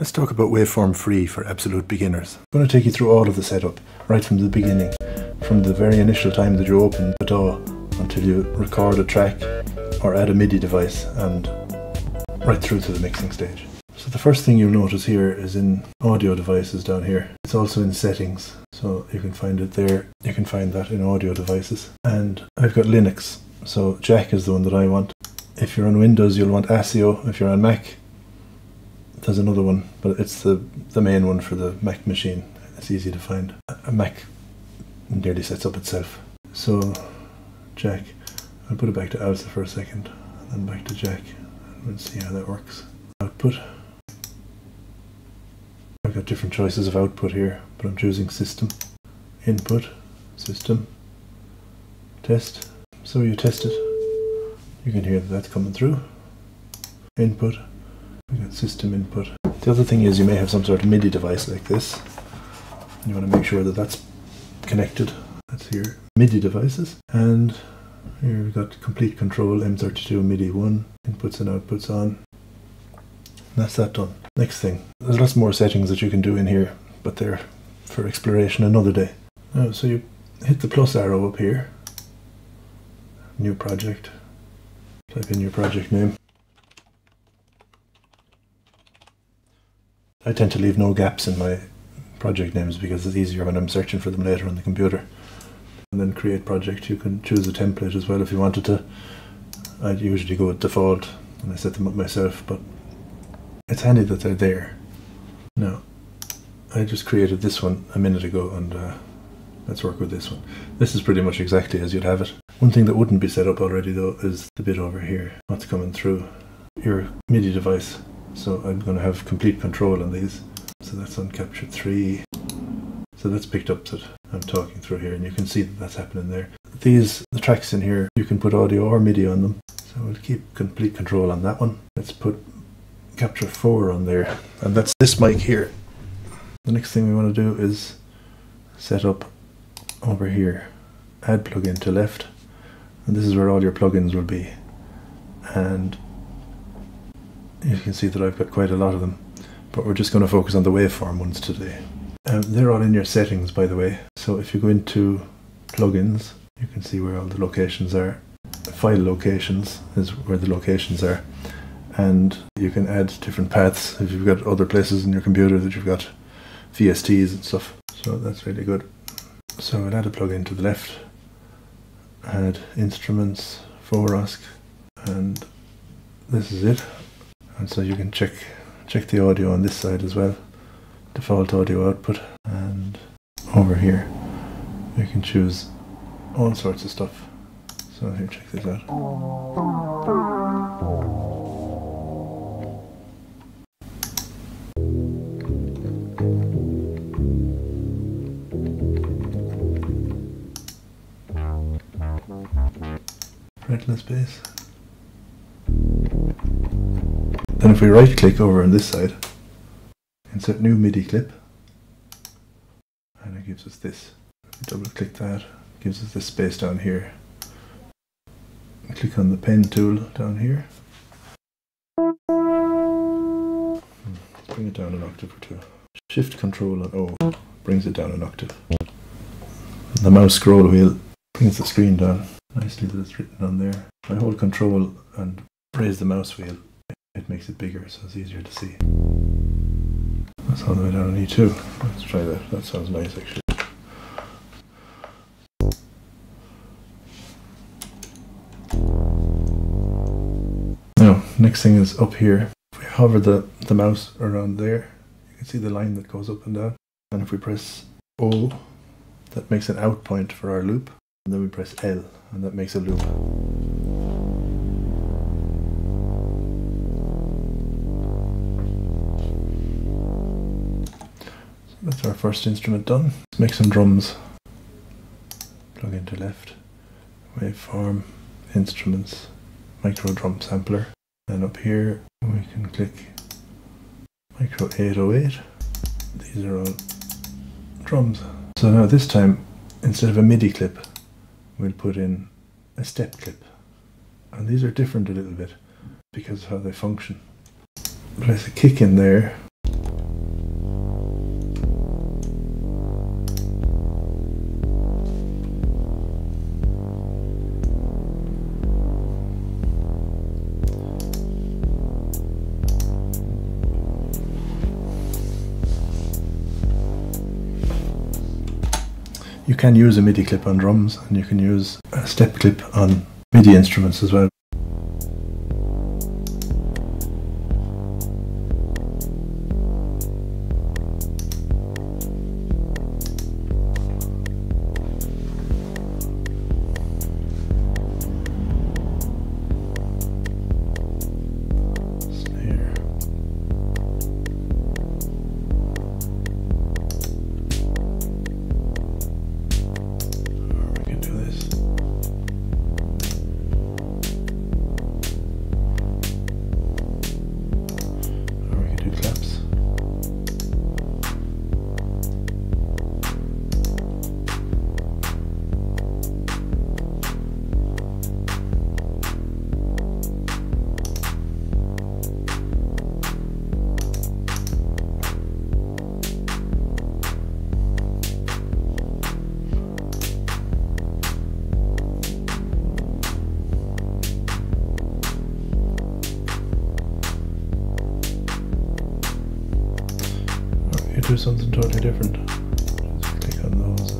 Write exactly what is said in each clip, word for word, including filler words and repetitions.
Let's talk about Waveform Free for absolute beginners. I'm going to take you through all of the setup, right from the beginning, from the very initial time that you open the D A W until you record a track or add a MIDI device, and right through to the mixing stage. So the first thing you'll notice here is in audio devices down here. It's also in settings, so you can find it there. You can find that in audio devices. And I've got Linux, so Jack is the one that I want. If you're on Windows, you'll want ASIO. If you're on Mac, there's another one, but it's the, the main one for the Mac machine. It's easy to find. A Mac nearly sets up itself. So Jack, I'll put it back to ALSA for a second, and then back to Jack, and we'll see how that works. Output. I've got different choices of output here, but I'm choosing system, input, system, test. So you test it. You can hear that that's coming through. Input. We've got system input. The other thing is, you may have some sort of MIDI device like this. You want to make sure that that's connected. That's your MIDI devices. And here we've got complete control, M thirty-two, MIDI one, inputs and outputs on. And that's that done. Next thing, there's lots more settings that you can do in here, but they're for exploration another day. Now, so you hit the plus arrow up here, new project, type in your project name. I tend to leave no gaps in my project names because it's easier when I'm searching for them later on the computer. And then create project, you can choose a template as well if you wanted to. I usually go with default and I set them up myself, but it's handy that they're there. Now, I just created this one a minute ago, and uh, let's work with this one. This is pretty much exactly as you'd have it. One thing that wouldn't be set up already though is the bit over here. What's coming through? Your MIDI device. So I'm going to have complete control on these. So that's on capture three. So that's picked up that I'm talking through here, and you can see that that's happening there. These, the tracks in here, you can put audio or MIDI on them. So we'll keep complete control on that one. Let's put capture four on there, and that's this mic here. The next thing we want to do is set up over here, add plugin to left, and this is where all your plugins will be. And you can see that I've got quite a lot of them, but we're just going to focus on the waveform ones today. Um, they're all in your settings, by the way, so if you go into plugins, you can see where all the locations are. File locations is where the locations are. And you can add different paths if you've got other places in your computer that you've got V S Ts and stuff. So that's really good. So we'll add a plugin to the left, add instruments, four O S C, and this is it. And so you can check check the audio on this side as well. Default audio output, and over here you can choose all sorts of stuff. So here, check this out. Fretless bass. Then if we right click over on this side, insert new MIDI clip, and it gives us this. Double click that, it gives us this space down here. Click on the pen tool down here. Bring it down an octave or two. Shift Control and O brings it down an octave. The mouse scroll wheel brings the screen down. Nicely that it's written on there. If I hold Control and raise the mouse wheel, it makes it bigger, so it's easier to see. That's all the way down on E two. Let's try that. That sounds nice, actually. Now, next thing is up here. If we hover the, the mouse around there, you can see the line that goes up and down. And if we press O, that makes an out point for our loop. And then we press L, and that makes a loop. So that's our first instrument done. Let's make some drums. Plug into left, waveform, instruments, micro drum sampler. And up here we can click micro eight oh eight. These are all drums. So now this time, instead of a MIDI clip, we'll put in a step clip, and these are different a little bit because of how they function. Place a kick in there, you can use a MIDI clip on drums, and you can use a step clip on MIDI instruments as well. Do something totally different. Just click on those.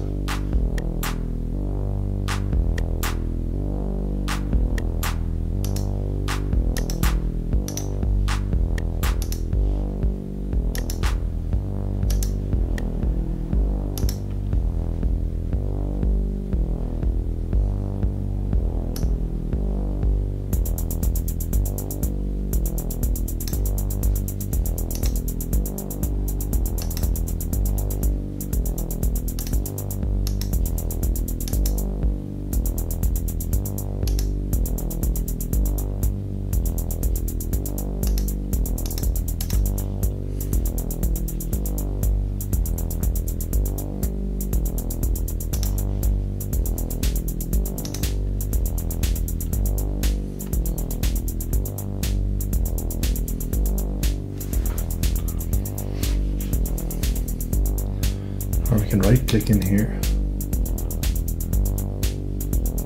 Can right click in here,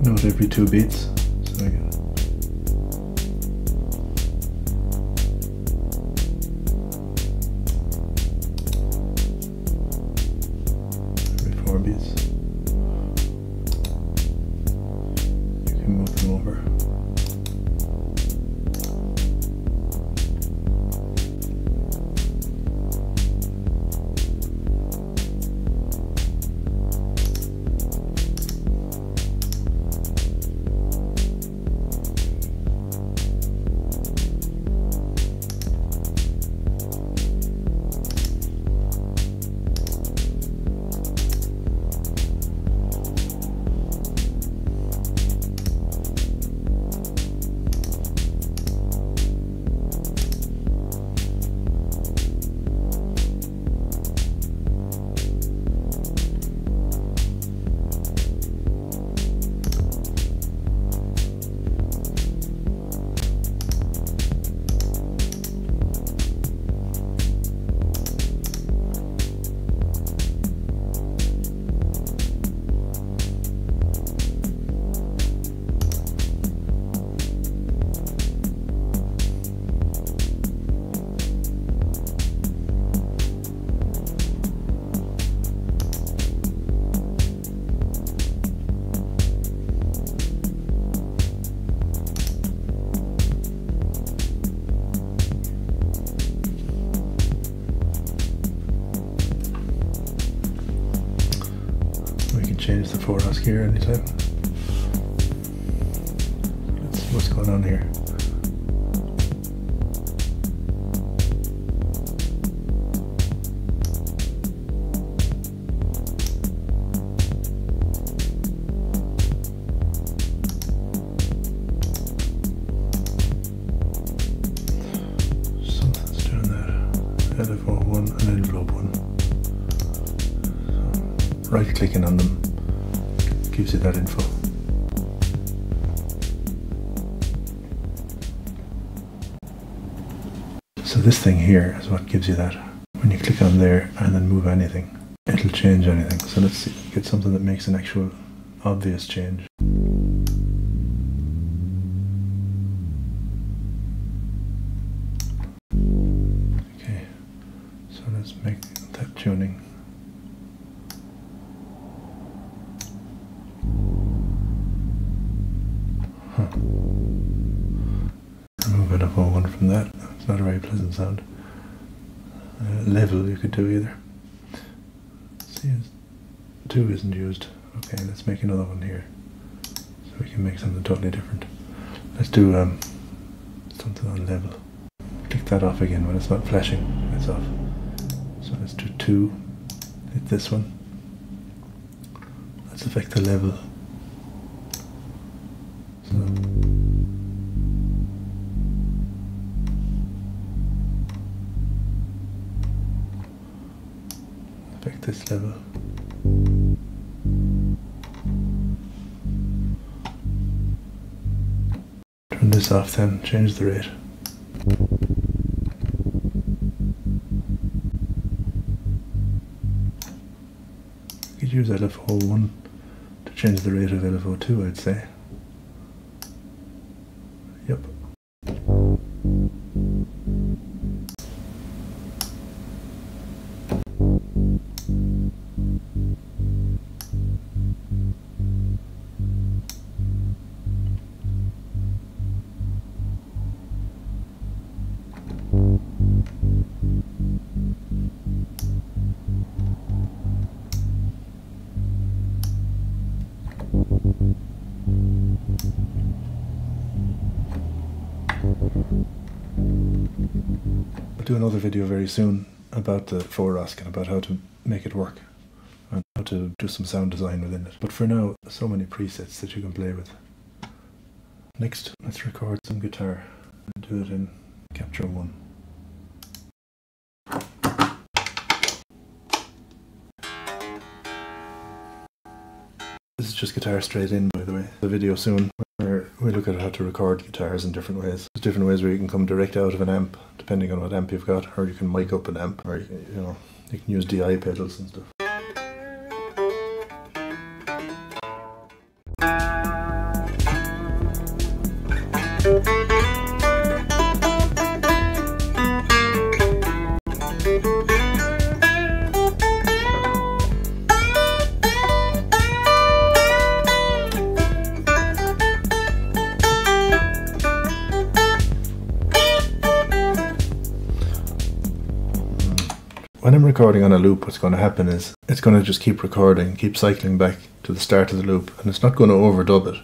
note every two beats. So I can every four beats. You can move them over. Change the four O S C here anytime. Let's see what's going on here. Something's doing that. L F O one and envelope one. Right clicking on them gives you that info. So this thing here is what gives you that. When you click on there and then move anything, it'll change anything. So let's see, get something that makes an actual obvious change. Okay, so let's make that tuning. pleasant sound uh, level you could do either. See, two isn't used. Okay, let's make another one here, so we can make something totally different. Let's do um, something on level. Click that off again when it's not flashing. It's off. So let's do two. Hit this one. Let's affect the level. So. Affect this level. Turn this off then, change the rate. You could use L F O one to change the rate of L F O two, I'd say. Yep. I'll do another video very soon about the four O S C and about how to make it work and how to do some sound design within it. But for now, so many presets that you can play with. Next, let's record some guitar and do it in Capture One. This is just guitar straight in, by the way. The video soon where we look at how to record guitars in different ways. There's different ways where you can come direct out of an amp, depending on what amp you've got, or you can mic up an amp, or you can, you know, you can use D I pedals and stuff. When I'm recording on a loop, what's going to happen is it's going to just keep recording, keep cycling back to the start of the loop, and it's not going to overdub it.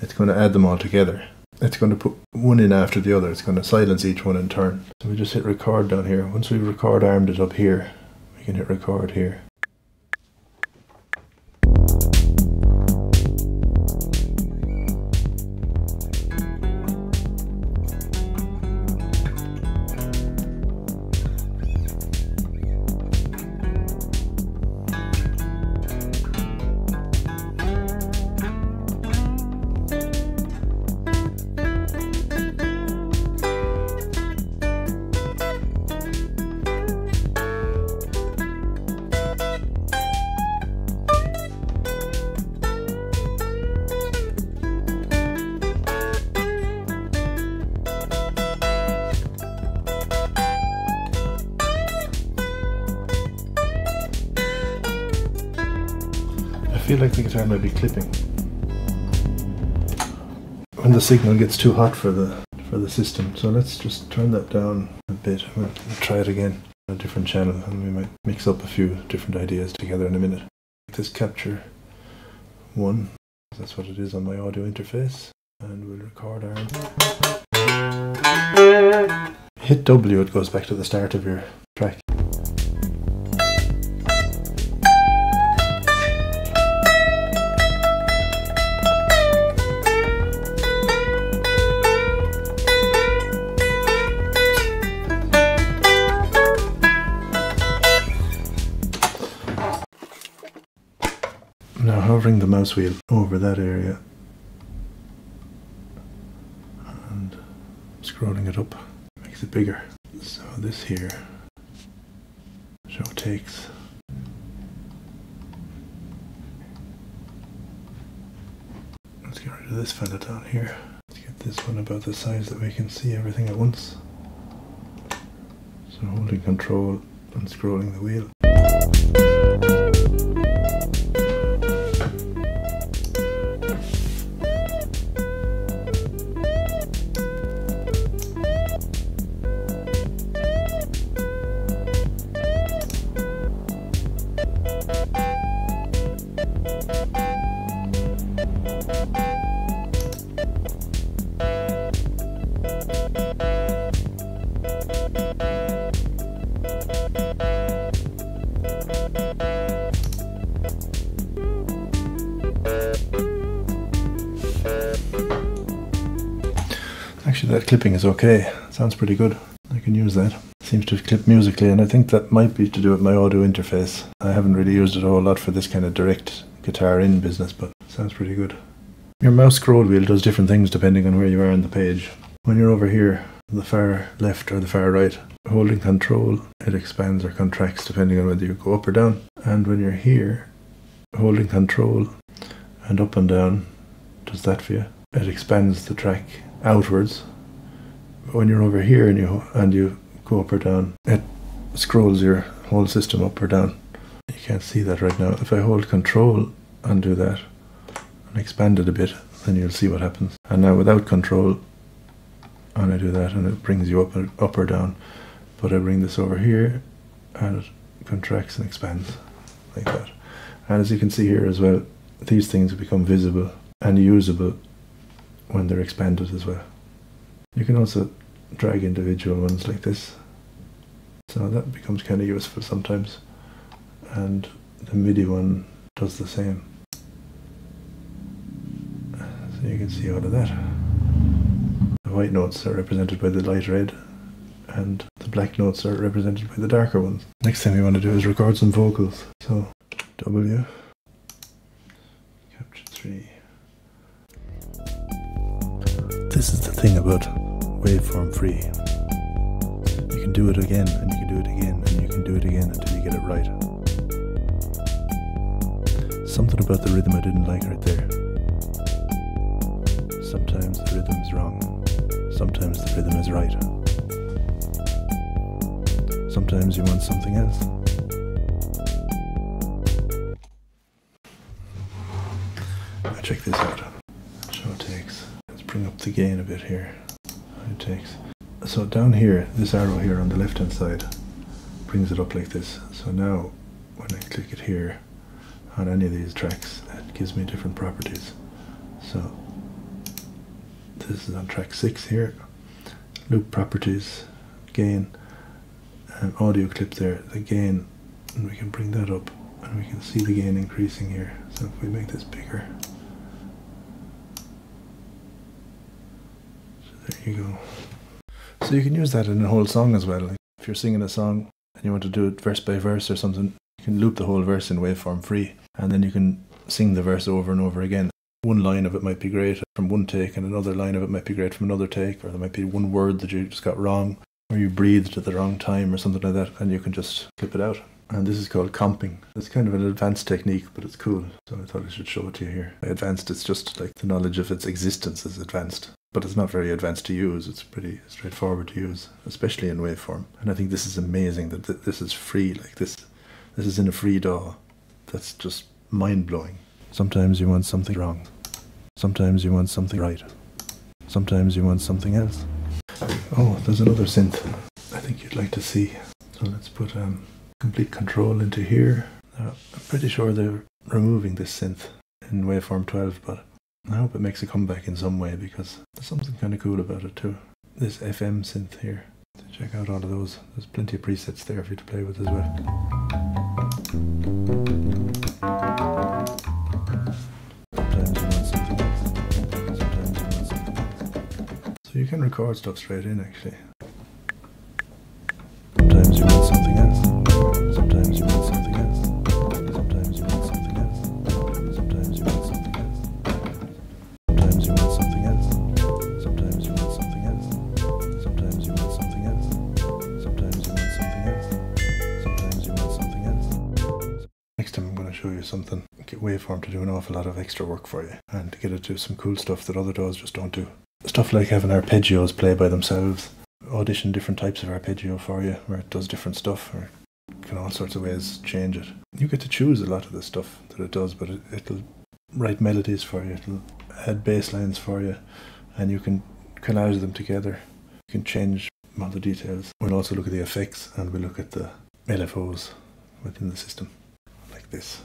It's going to add them all together. It's going to put one in after the other. It's going to silence each one in turn. So we just hit record down here. Once we record armed it up here, we can hit record here. I feel like the guitar might be clipping. When the signal gets too hot for the for the system, so let's just turn that down a bit. We'll try it again on a different channel, and we might mix up a few different ideas together in a minute. This capture one, that's what it is on my audio interface, and we'll record our. Hit W, it goes back to the start of your track. Now hovering the mouse wheel over that area and scrolling it up makes it bigger. So this here, show takes. Let's get rid of this fella down here. Let's get this one about the size that we can see everything at once. So holding control and scrolling the wheel. that clipping is okay. Sounds pretty good. I can use that. Seems to clip musically, and I think that might be to do with my audio interface. I haven't really used it a whole lot for this kind of direct guitar in business, but sounds pretty good. Your mouse scroll wheel does different things depending on where you are on the page. When you're over here, the far left or the far right, holding control, it expands or contracts depending on whether you go up or down. And when you're here, holding control and up and down does that for you. It expands the track outwards. But when you're over here and you and you go up or down, it scrolls your whole system up or down. You can't see that right now. If I hold control and do that and expand it a bit, then you'll see what happens. And now without control, and I do that and it brings you up, and, up or down. But I bring this over here and it contracts and expands like that. And as you can see here as well, these things become visible and usable when they're expanded as well. You can also drag individual ones like this. So that becomes kind of useful sometimes. And the MIDI one does the same. So you can see all of that. The white notes are represented by the light red, and the black notes are represented by the darker ones. Next thing we want to do is record some vocals. So W, capture three. This is the thing about Waveform Free. You can do it again, and you can do it again, and you can do it again until you get it right. Something about the rhythm I didn't like right there. Sometimes the rhythm is wrong. Sometimes the rhythm is right. Sometimes you want something else. Now check this out. Show takes. Let's bring up the gain a bit here. It takes. So down here, this arrow here on the left hand side brings it up like this. So now when I click it here on any of these tracks, it gives me different properties. So this is on track six here. Loop properties, gain, and audio clip there, the gain, and we can bring that up and we can see the gain increasing here. So if we make this bigger, so there you go. So you can use that in a whole song as well. Like if you're singing a song and you want to do it verse by verse or something, you can loop the whole verse in Waveform Free, and then you can sing the verse over and over again. One line of it might be great from one take, and another line of it might be great from another take, or there might be one word that you just got wrong, or you breathed at the wrong time or something like that, and you can just clip it out. And this is called comping. It's kind of an advanced technique, but it's cool, so I thought I should show it to you here. By advanced, it's just like the knowledge of its existence is advanced, but it's not very advanced to use. It's pretty straightforward to use, especially in waveform. And I think this is amazing that th this is free, like this. This is in a free D A W. That's just mind-blowing. Sometimes you want something wrong. Sometimes you want something right. Sometimes you want something else. Oh, there's another synth I think you'd like to see. So let's put um, complete control into here. Uh, I'm pretty sure they're removing this synth in Waveform twelve, but I hope it makes a comeback in some way, because there's something kind of cool about it too. This F M synth here. So check out all of those. There's plenty of presets there for you to play with as well. So you can record stuff straight in, actually. Sometimes you want something else. Sometimes you want something else. Sometimes you want something else. Sometimes you want something else. Sometimes you want something else. Sometimes you want something else. Sometimes you want something else. Sometimes you want something else. Sometimes you want something else. Next time I'm going to show you something. Get Waveform to do an awful lot of extra work for you, and to get it to some cool stuff that other D A Ws just don't do. Stuff like having arpeggios play by themselves, audition different types of arpeggio for you, where it does different stuff, or can all sorts of ways change it. You get to choose a lot of the stuff that it does, but it, it'll write melodies for you, it'll add bass lines for you, and you can collage them together. You can change all the details. We'll also look at the effects, and we'll look at the L F Os within the system, like this.